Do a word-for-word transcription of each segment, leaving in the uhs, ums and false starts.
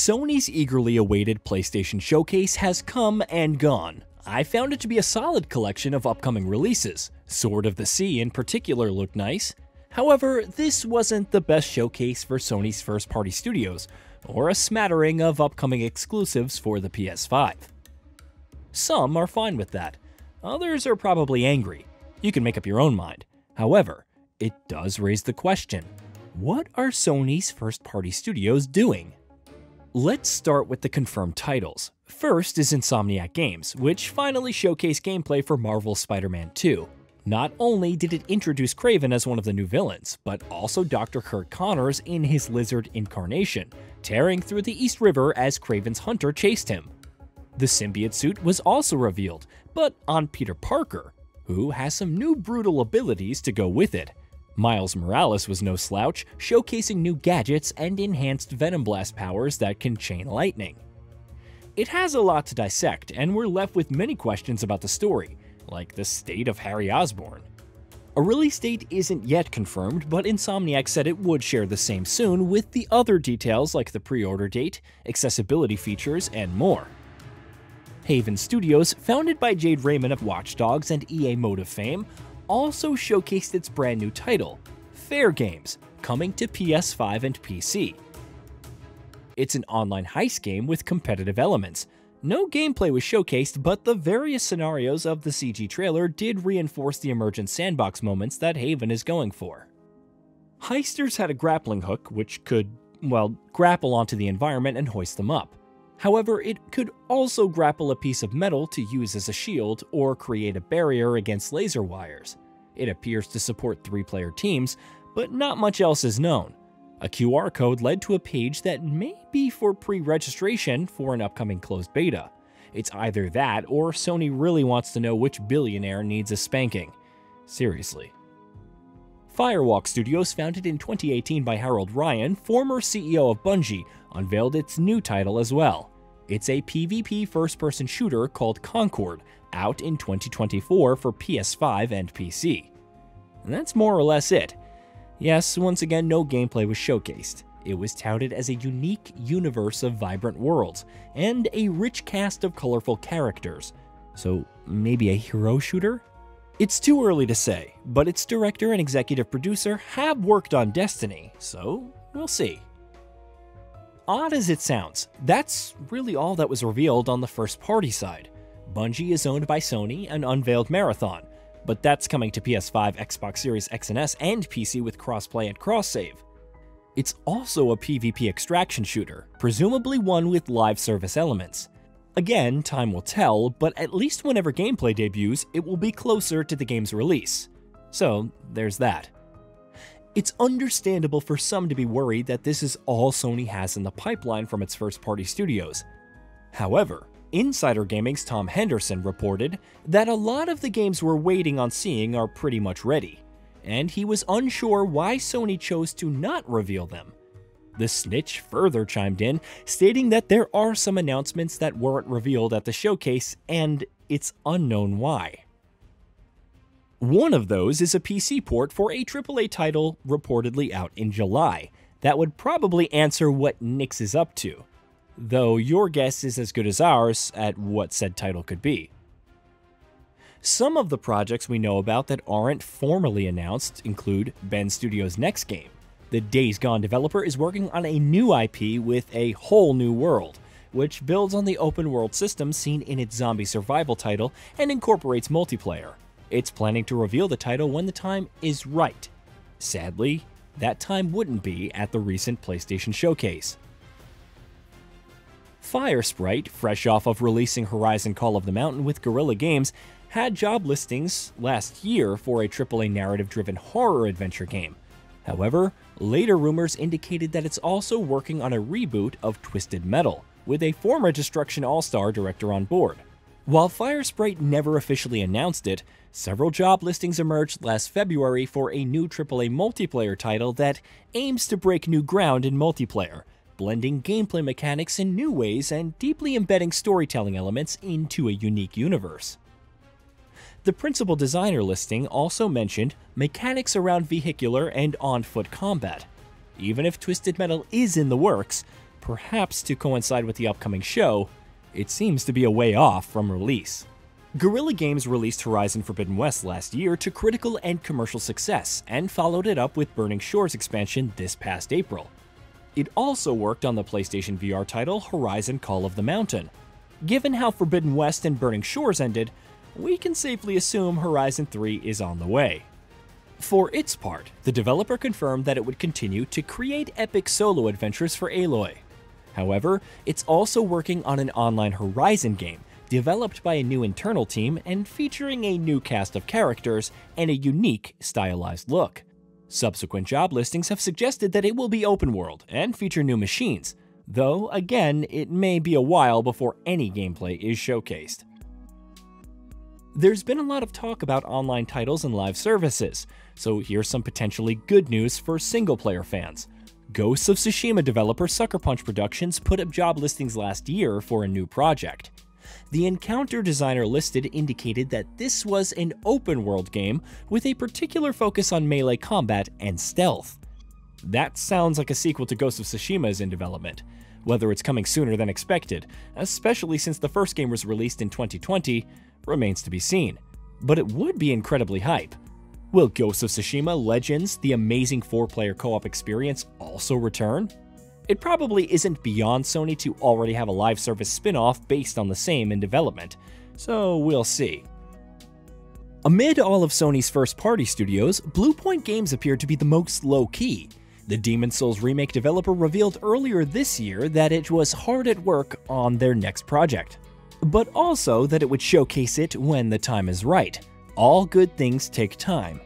Sony's eagerly awaited PlayStation Showcase has come and gone. I found it to be a solid collection of upcoming releases. Sword of the Sea in particular looked nice. However, this wasn't the best showcase for Sony's first-party studios, or a smattering of upcoming exclusives for the P S five. Some are fine with that, others are probably angry. You can make up your own mind. However, it does raise the question, what are Sony's first-party studios doing? Let's start with the confirmed titles. First is Insomniac Games, which finally showcased gameplay for Marvel's Spider-Man two. Not only did it introduce Kraven as one of the new villains, but also Doctor Kurt Connors in his lizard incarnation, tearing through the East River as Kraven's hunter chased him. The symbiote suit was also revealed, but on Peter Parker, who has some new brutal abilities to go with it. Miles Morales was no slouch, showcasing new gadgets and enhanced Venom Blast powers that can chain lightning. It has a lot to dissect, and we're left with many questions about the story, like the state of Harry Osborn. A release date isn't yet confirmed, but Insomniac said it would share the same soon with the other details like the pre-order date, accessibility features, and more. Haven Studios, founded by Jade Raymond of Watch Dogs and E A Motive fame, also showcased its brand new title, Fair Games, coming to P S five and P C. It's an online heist game with competitive elements. No gameplay was showcased, but the various scenarios of the C G trailer did reinforce the emergent sandbox moments that Haven is going for. Heisters had a grappling hook, which could, well, grapple onto the environment and hoist them up. However, it could also grapple a piece of metal to use as a shield or create a barrier against laser wires. It appears to support three-player teams, but not much else is known. A Q R code led to a page that may be for pre-registration for an upcoming closed beta. It's either that or Sony really wants to know which billionaire needs a spanking. Seriously. Firewalk Studios, founded in twenty eighteen by Harold Ryan, former C E O of Bungie, unveiled its new title as well. It's a PvP first-person shooter called Concord, out in twenty twenty-four for P S five and P C. And that's more or less it. Yes, once again, no gameplay was showcased. It was touted as a unique universe of vibrant worlds, and a rich cast of colorful characters. So maybe a hero shooter? It's too early to say, but its director and executive producer have worked on Destiny, so we'll see. Odd as it sounds, that's really all that was revealed on the first-party side. Bungie is owned by Sony and unveiled Marathon, but that's coming to P S five, Xbox Series X and S, and P C with cross-play and cross-save. It's also a PvP extraction shooter, presumably one with live service elements. Again, time will tell, but at least whenever gameplay debuts, it will be closer to the game's release. So there's that. It's understandable for some to be worried that this is all Sony has in the pipeline from its first-party studios. However, Insider Gaming's Tom Henderson reported that a lot of the games we're waiting on seeing are pretty much ready, and he was unsure why Sony chose to not reveal them. The snitch further chimed in, stating that there are some announcements that weren't revealed at the showcase, and it's unknown why. One of those is a P C port for a triple A title reportedly out in July that would probably answer what Nix is up to, though your guess is as good as ours at what said title could be. Some of the projects we know about that aren't formally announced include Ben Studios' next game. The Days Gone developer is working on a new I P with a whole new world, which builds on the open-world system seen in its zombie survival title and incorporates multiplayer. It's planning to reveal the title when the time is right. Sadly, that time wouldn't be at the recent PlayStation Showcase. Firesprite, fresh off of releasing Horizon Call of the Mountain with Guerrilla Games, had job listings last year for a triple A narrative-driven horror adventure game. However, later rumors indicated that it's also working on a reboot of Twisted Metal, with a former Destruction All-Star director on board. While Firesprite never officially announced it, several job listings emerged last February for a new triple A multiplayer title that aims to break new ground in multiplayer, blending gameplay mechanics in new ways and deeply embedding storytelling elements into a unique universe. The principal designer listing also mentioned mechanics around vehicular and on-foot combat. Even if Twisted Metal is in the works, perhaps to coincide with the upcoming show, it seems to be a way off from release. Guerrilla Games released Horizon Forbidden West last year to critical and commercial success, and followed it up with Burning Shores expansion this past April. It also worked on the PlayStation V R title Horizon Call of the Mountain. Given how Forbidden West and Burning Shores ended, we can safely assume Horizon three is on the way. For its part, the developer confirmed that it would continue to create epic solo adventures for Aloy. However, it's also working on an online Horizon game, developed by a new internal team and featuring a new cast of characters and a unique, stylized look. Subsequent job listings have suggested that it will be open world and feature new machines, though again, it may be a while before any gameplay is showcased. There's been a lot of talk about online titles and live services, so here's some potentially good news for single-player fans. Ghosts of Tsushima developer Sucker Punch Productions put up job listings last year for a new project. The encounter designer listed indicated that this was an open-world game with a particular focus on melee combat and stealth. That sounds like a sequel to Ghosts of Tsushima is in development, whether it's coming sooner than expected, especially since the first game was released in twenty twenty, remains to be seen, but it would be incredibly hype. Will Ghosts of Tsushima Legends, the amazing four-player co-op experience, also return? It probably isn't beyond Sony to already have a live service spin-off based on the same in development, so we'll see. Amid all of Sony's first-party studios, Bluepoint Games appeared to be the most low-key. The Demon's Souls remake developer revealed earlier this year that it was hard at work on their next project, but also that it would showcase it when the time is right. All good things take time.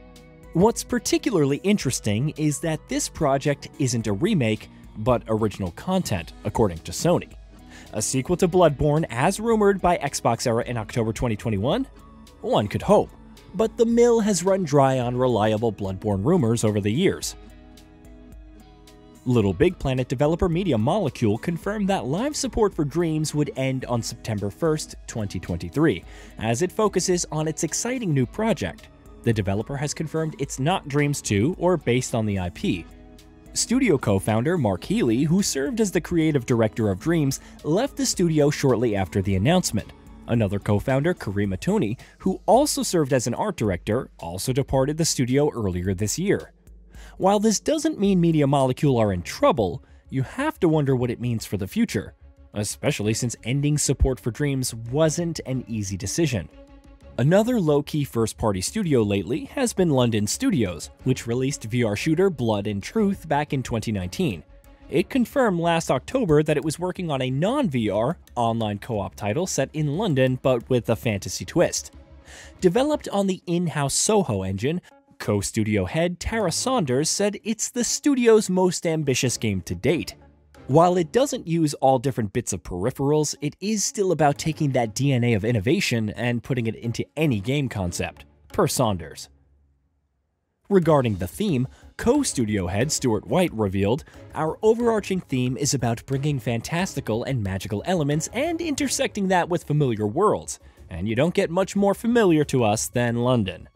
What's particularly interesting is that this project isn't a remake, but original content, according to Sony. A sequel to Bloodborne, as rumored by Xbox Era in October twenty twenty-one? One could hope, but the mill has run dry on reliable Bloodborne rumors over the years. Little Big Planet developer Media Molecule confirmed that live support for Dreams would end on September first, twenty twenty-three, as it focuses on its exciting new project. The developer has confirmed it's not Dreams two or based on the I P. Studio co-founder Mark Healy, who served as the creative director of Dreams, left the studio shortly after the announcement. Another co-founder, Karim Atoni, who also served as an art director, also departed the studio earlier this year. While this doesn't mean Media Molecule are in trouble, you have to wonder what it means for the future, especially since ending support for Dreams wasn't an easy decision. Another low-key first-party studio lately has been London Studios, which released V R shooter Blood and Truth back in twenty nineteen. It confirmed last October that it was working on a non-V R, online co-op title set in London but with a fantasy twist. Developed on the in-house Soho engine, co-studio head Tara Saunders said it's the studio's most ambitious game to date. While it doesn't use all different bits of peripherals, it is still about taking that D N A of innovation and putting it into any game concept, per Saunders. Regarding the theme, co-studio head Stuart White revealed, "Our overarching theme is about bringing fantastical and magical elements and intersecting that with familiar worlds, and you don't get much more familiar to us than London."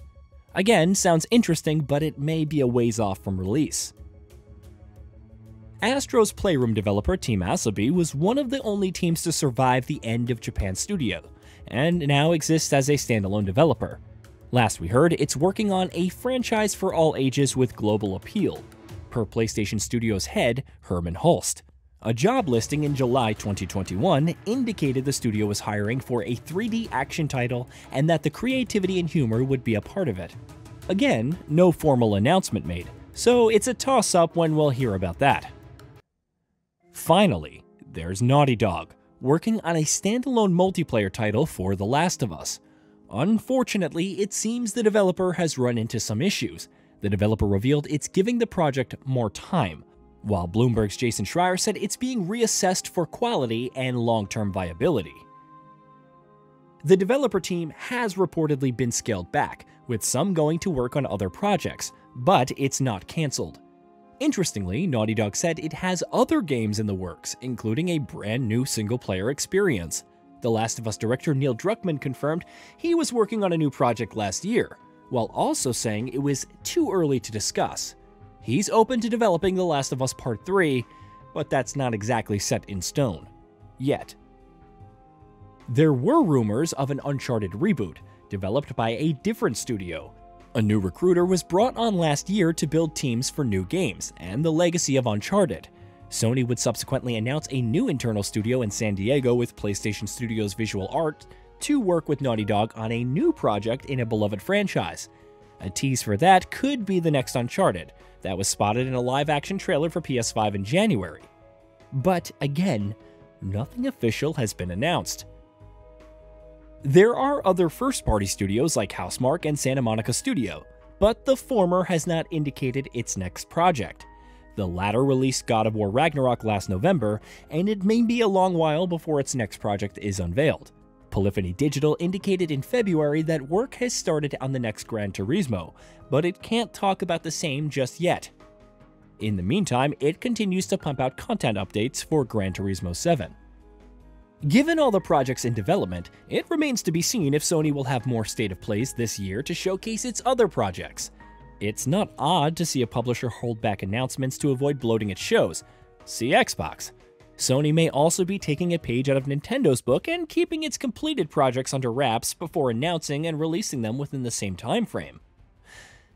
Again, sounds interesting, but it may be a ways off from release. Astro's Playroom developer Team Asobi was one of the only teams to survive the end of Japan's studio, and now exists as a standalone developer. Last we heard, it's working on a franchise for all ages with global appeal, per PlayStation Studios head Herman Hulst. A job listing in July twenty twenty-one indicated the studio was hiring for a three D action title and that the creativity and humor would be a part of it. Again, no formal announcement made, so it's a toss-up when we'll hear about that. Finally, there's Naughty Dog, working on a standalone multiplayer title for The Last of Us. Unfortunately, it seems the developer has run into some issues. The developer revealed it's giving the project more time, while Bloomberg's Jason Schreier said it's being reassessed for quality and long-term viability. The developer team has reportedly been scaled back, with some going to work on other projects, but it's not canceled. Interestingly, Naughty Dog said it has other games in the works, including a brand new single-player experience. The Last of Us director Neil Druckmann confirmed he was working on a new project last year, while also saying it was too early to discuss. He's open to developing The Last of Us Part three, but that's not exactly set in stone yet. There were rumors of an Uncharted reboot, developed by a different studio. A new recruiter was brought on last year to build teams for new games and the legacy of Uncharted. Sony would subsequently announce a new internal studio in San Diego with PlayStation Studios Visual Art to work with Naughty Dog on a new project in a beloved franchise. A tease for that could be the next Uncharted, that was spotted in a live-action trailer for P S five in January. But again, nothing official has been announced. There are other first-party studios like Housemarque and Santa Monica Studio, but the former has not indicated its next project. The latter released God of War Ragnarok last November, and it may be a long while before its next project is unveiled. Polyphony Digital indicated in February that work has started on the next Gran Turismo, but it can't talk about the same just yet. In the meantime, it continues to pump out content updates for Gran Turismo seven. Given all the projects in development, it remains to be seen if Sony will have more state of plays this year to showcase its other projects. It's not odd to see a publisher hold back announcements to avoid bloating its shows. See Xbox. Sony may also be taking a page out of Nintendo's book and keeping its completed projects under wraps before announcing and releasing them within the same time frame.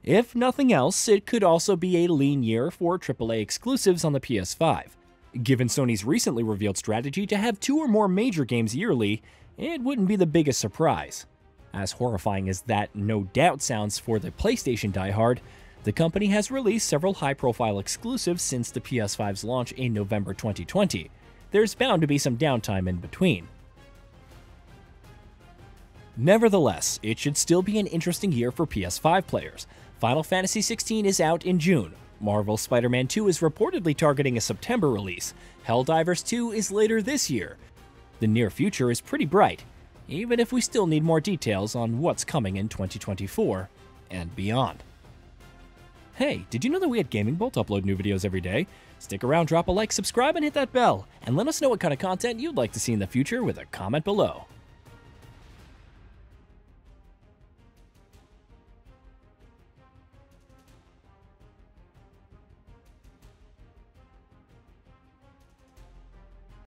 If nothing else, it could also be a lean year for triple A exclusives on the P S five. Given Sony's recently revealed strategy to have two or more major games yearly, it wouldn't be the biggest surprise. As horrifying as that no doubt sounds for the PlayStation diehard, the company has released several high-profile exclusives since the P S five's launch in November twenty twenty. There's bound to be some downtime in between. Nevertheless, it should still be an interesting year for P S five players. Final Fantasy sixteen is out in June. Marvel's Spider-Man two is reportedly targeting a September release. Helldivers two is later this year. The near future is pretty bright, even if we still need more details on what's coming in twenty twenty-four and beyond. Hey, did you know that we at Gaming Bolt upload new videos every day? Stick around, drop a like, subscribe, and hit that bell, and let us know what kind of content you'd like to see in the future with a comment below.